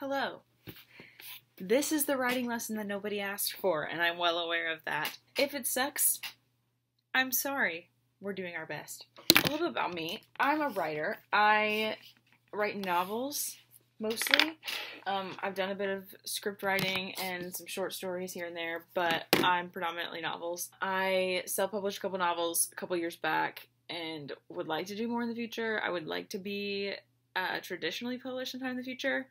Hello. This is the writing lesson that nobody asked for, and I'm well aware of that. If it sucks, I'm sorry. We're doing our best. A little bit about me. I'm a writer. I write novels, mostly. I've done a bit of script writing and some short stories here and there, but I'm predominantly novels. I self-published a couple novels a couple years back and would like to do more in the future. I would like to be traditionally published sometime in the future.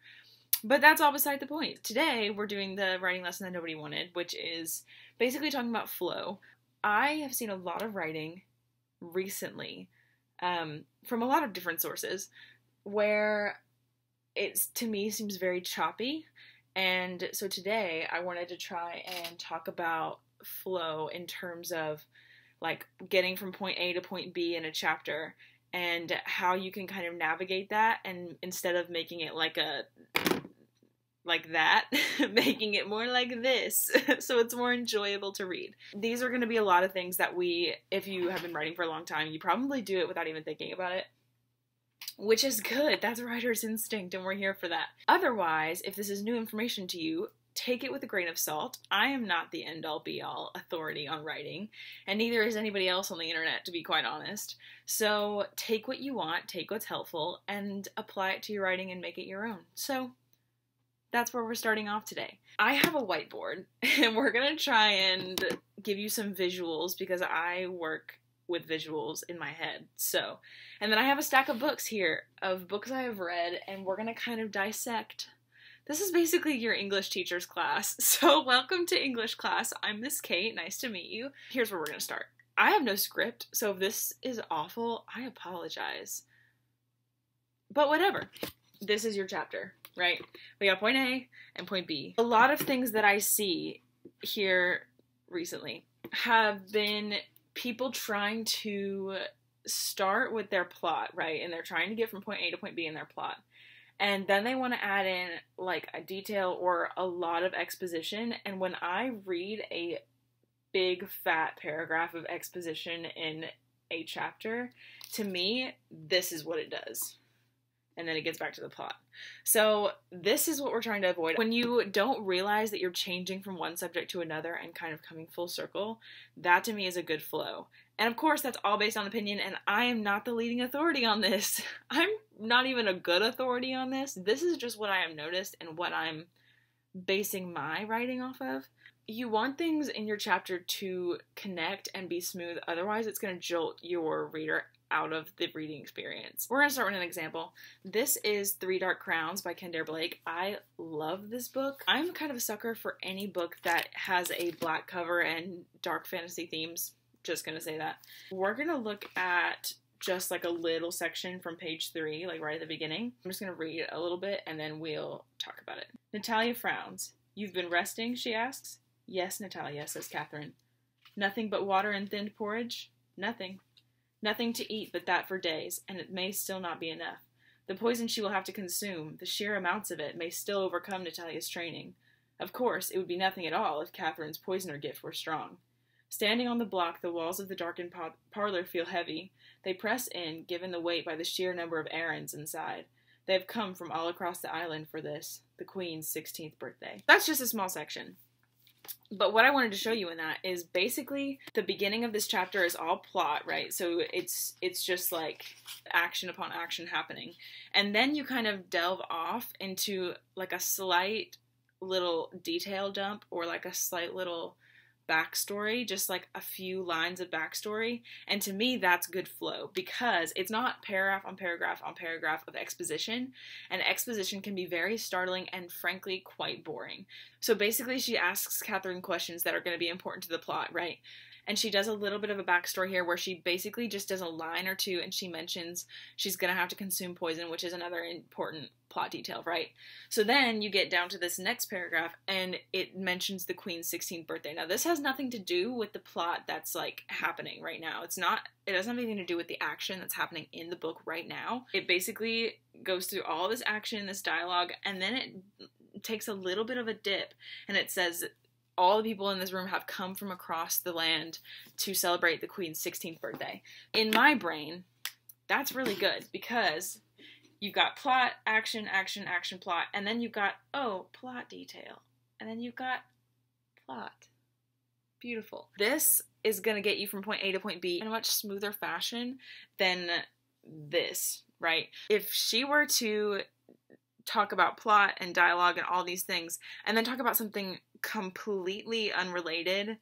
But that's all beside the point. Today, we're doing the writing lesson that nobody wanted, which is basically talking about flow. I have seen a lot of writing recently from a lot of different sources where it, to me, seems very choppy. And so today, I wanted to try and talk about flow in terms of like getting from point A to point B in a chapter and how you can kind of navigate that, and instead of making it like a like that, making it more like this, so it's more enjoyable to read. These are going to be a lot of things that we, if you have been writing for a long time, you probably do it without even thinking about it, which is good. That's writer's instinct, and we're here for that. Otherwise, if this is new information to you, take it with a grain of salt. I am not the end-all be-all authority on writing, and neither is anybody else on the internet, to be quite honest. So take what you want, take what's helpful, and apply it to your writing and make it your own. So that's where we're starting off today. I have a whiteboard, and we're gonna try and give you some visuals because I work with visuals in my head. So, and then I have a stack of books here, of books I have read, and we're gonna kind of dissect. This is basically your English teacher's class. So welcome to English class. I'm Miss Kate, nice to meet you. Here's where we're gonna start. I have no script, so if this is awful, I apologize. But whatever, this is your chapter, right? We got point A and point B. A lot of things that I see here recently have been people trying to start with their plot, right? And they're trying to get from point A to point B in their plot. And then they want to add in like a detail or a lot of exposition. And when I read a big fat paragraph of exposition in a chapter, to me, this is what it does. And then it gets back to the plot. So this is what we're trying to avoid. When you don't realize that you're changing from one subject to another and kind of coming full circle, that to me is a good flow. And of course, that's all based on opinion, and I am not the leading authority on this. I'm not even a good authority on this. This is just what I have noticed and what I'm basing my writing off of. You want things in your chapter to connect and be smooth, otherwise it's gonna jolt your reader out of the reading experience. We're gonna start with an example. This is Three Dark Crowns by Kendare Blake. I love this book. I'm kind of a sucker for any book that has a black cover and dark fantasy themes. Just gonna say that. We're gonna look at just like a little section from page 3, like right at the beginning. I'm just gonna read a little bit and then we'll talk about it. Natalia frowns. "You've been resting?" she asks. "Yes, Natalia," says Catherine. "Nothing but water and thinned porridge?" "Nothing. Nothing to eat but that for days, and it may still not be enough. The poison she will have to consume, the sheer amounts of it, may still overcome Natalia's training. Of course, it would be nothing at all if Catherine's poisoner gift were strong. Standing on the block, the walls of the darkened parlor feel heavy. They press in, given the weight by the sheer number of errands inside. They have come from all across the island for this, the Queen's 16th birthday." That's just a small section. But what I wanted to show you in that is basically the beginning of this chapter is all plot, right? So it's just like action upon action happening. And then you kind of delve off into like a slight little detail dump or like a slight little backstory, just like a few lines of backstory. And to me, that's good flow because it's not paragraph on paragraph on paragraph of exposition. And exposition can be very startling and frankly quite boring. So basically she asks Catherine questions that are going to be important to the plot, right? And she does a little bit of a backstory here where she basically just does a line or two and she mentions she's going to have to consume poison, which is another important plot detail, right? So then you get down to this next paragraph and it mentions the Queen's 16th birthday. Now this has nothing to do with the plot that's like happening right now. It's not, it doesn't have anything to do with the action that's happening in the book right now. It basically goes through all this action, this dialogue, and then it takes a little bit of a dip and it says, "All the people in this room have come from across the land to celebrate the Queen's 16th birthday." In my brain, that's really good because You've got plot, action, action, action, plot, and then you've got, oh, plot detail. And then you've got plot. Beautiful. This is going to get you from point A to point B in a much smoother fashion than this, right? If she were to talk about plot and dialogue and all these things, and then talk about something completely unrelated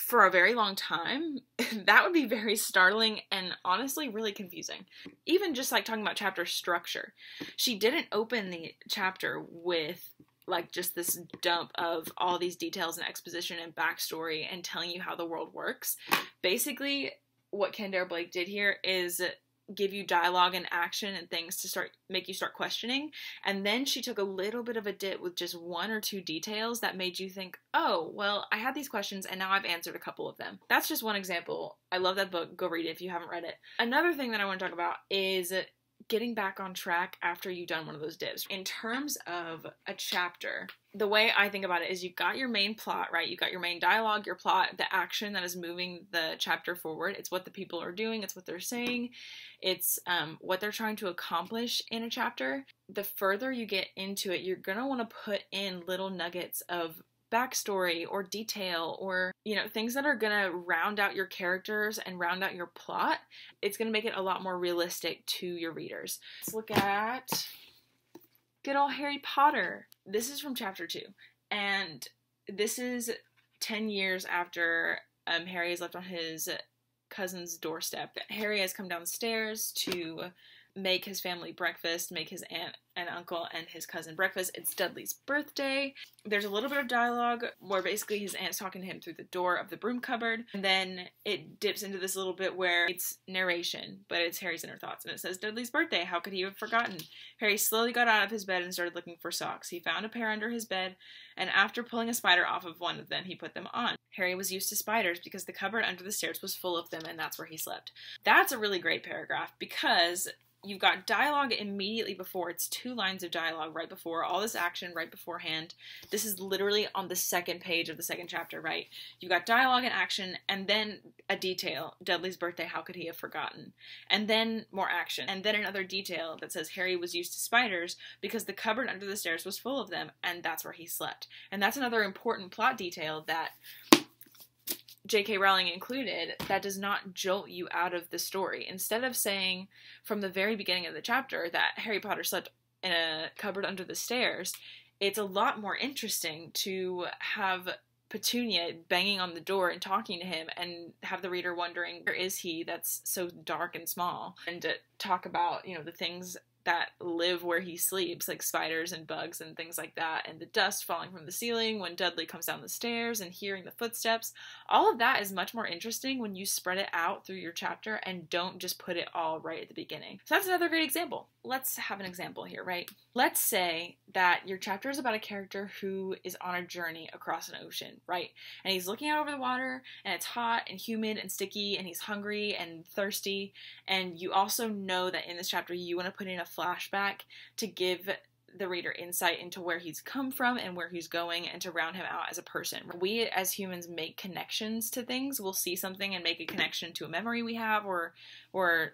for a very long time, that would be very startling and honestly really confusing. Even just like talking about chapter structure, she didn't open the chapter with like just this dump of all these details and exposition and backstory and telling you how the world works. Basically, what Kendare Blake did here is give you dialogue and action and things to make you start questioning. And then she took a little bit of a dip with just one or two details that made you think, oh, well, I had these questions and now I've answered a couple of them. That's just one example. I love that book. Go read it if you haven't read it. Another thing that I want to talk about is getting back on track after you've done one of those dips. In terms of a chapter, the way I think about it is you've got your main plot, right? You've got your main dialogue, your plot, the action that is moving the chapter forward. It's what the people are doing. It's what they're saying. It's what they're trying to accomplish in a chapter. The further you get into it, you're going to want to put in little nuggets of backstory or detail or, you know, things that are going to round out your characters and round out your plot. It's going to make it a lot more realistic to your readers. Let's look at good old Harry Potter. This is from chapter 2, and this is 10 years after Harry is left on his cousin's doorstep. Harry has come downstairs to make his family breakfast, make his aunt and uncle and his cousin breakfast. It's Dudley's birthday. There's a little bit of dialogue where basically his aunt's talking to him through the door of the broom cupboard. And then it dips into this little bit where it's narration, but it's Harry's inner thoughts. And it says, Dudley's birthday, how could he have forgotten? Harry slowly got out of his bed and started looking for socks. He found a pair under his bed, and after pulling a spider off of one of them, he put them on. Harry was used to spiders because the cupboard under the stairs was full of them, and that's where he slept. That's a really great paragraph because you've got dialogue immediately before. It's 2 lines of dialogue right before, all this action right beforehand. This is literally on the 2nd page of the 2nd chapter, right? You've got dialogue and action, and then a detail. Dudley's birthday, how could he have forgotten? And then more action. And then another detail that says Harry was used to spiders because the cupboard under the stairs was full of them, and that's where he slept. And that's another important plot detail that J.K. Rowling included that does not jolt you out of the story. Instead of saying from the very beginning of the chapter that Harry Potter slept in a cupboard under the stairs, it's a lot more interesting to have Petunia banging on the door and talking to him and have the reader wondering, where is he that's so dark and small? And to talk about, you know, the things that live where he sleeps, like spiders and bugs and things like that, and the dust falling from the ceiling when Dudley comes down the stairs and hearing the footsteps. All of that is much more interesting when you spread it out through your chapter and don't just put it all right at the beginning. So that's another great example. Let's have an example here, right? Let's say that your chapter is about a character who is on a journey across an ocean, right? And he's looking out over the water, and it's hot and humid and sticky, and he's hungry and thirsty, and you also know that in this chapter you want to put in a flashback to give the reader insight into where he's come from and where he's going and to round him out as a person. We as humans make connections to things. We'll see something and make a connection to a memory we have or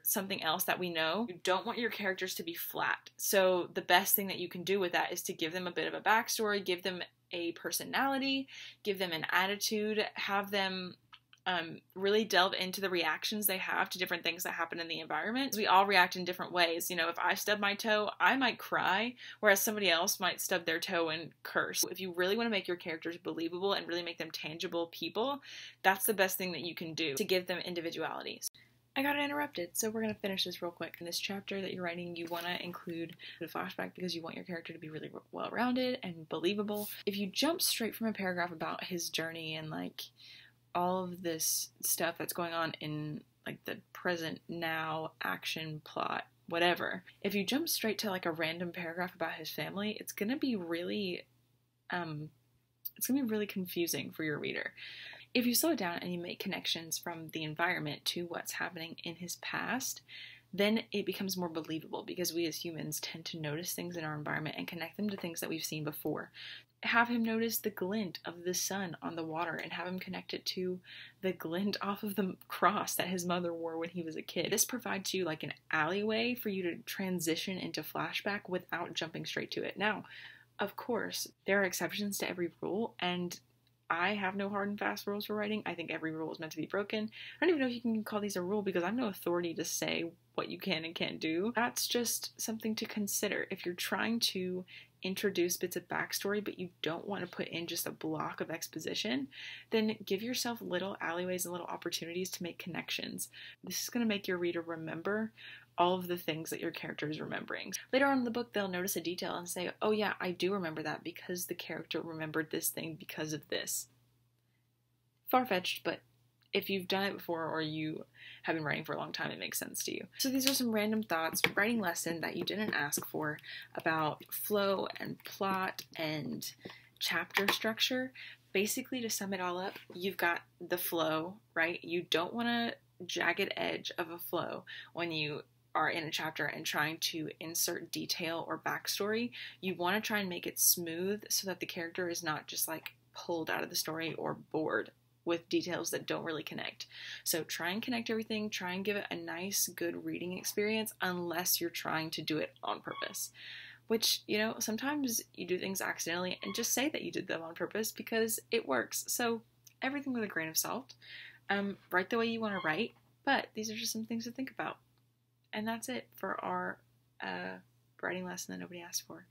something else that we know. You don't want your characters to be flat. So the best thing that you can do with that is to give them a bit of a backstory, give them a personality, give them an attitude, have them really delve into the reactions they have to different things that happen in the environment. We all react in different ways. You know, if I stub my toe, I might cry, whereas somebody else might stub their toe and curse. If you really want to make your characters believable and really make them tangible people, that's the best thing that you can do to give them individuality. I got interrupted, so we're going to finish this real quick. In this chapter that you're writing, you want to include a flashback because you want your character to be really well-rounded and believable. If you jump straight from a paragraph about his journey and like all of this stuff that's going on in like the present now, action, plot, whatever. If you jump straight to like a random paragraph about his family, it's gonna be really, confusing for your reader. If you slow down and you make connections from the environment to what's happening in his past, then it becomes more believable because we as humans tend to notice things in our environment and connect them to things that we've seen before. Have him notice the glint of the sun on the water and have him connect it to the glint off of the cross that his mother wore when he was a kid. This provides you like an alleyway for you to transition into flashback without jumping straight to it. Now, of course, there are exceptions to every rule, and I have no hard and fast rules for writing. I think every rule is meant to be broken. I don't even know if you can call these a rule because I'm no authority to say what you can and can't do. That's just something to consider. If you're trying to introduce bits of backstory, but you don't want to put in just a block of exposition, then give yourself little alleyways and little opportunities to make connections. This is going to make your reader remember all of the things that your character is remembering. Later on in the book, they'll notice a detail and say, oh yeah, I do remember that because the character remembered this thing because of this. Far-fetched, but if you've done it before or you have been writing for a long time, it makes sense to you. So these are some random thoughts, writing lesson that you didn't ask for about flow and plot and chapter structure. Basically, to sum it all up, you've got the flow, right? You don't want a jagged edge of a flow when you are in a chapter and trying to insert detail or backstory. You want to try and make it smooth so that the character is not just like pulled out of the story or bored with details that don't really connect. So try and connect everything, try and give it a nice, good reading experience unless you're trying to do it on purpose. Which, you know, sometimes you do things accidentally and just say that you did them on purpose because it works. So everything with a grain of salt. Write the way you want to write, but these are just some things to think about. And that's it for our writing lesson that nobody asked for.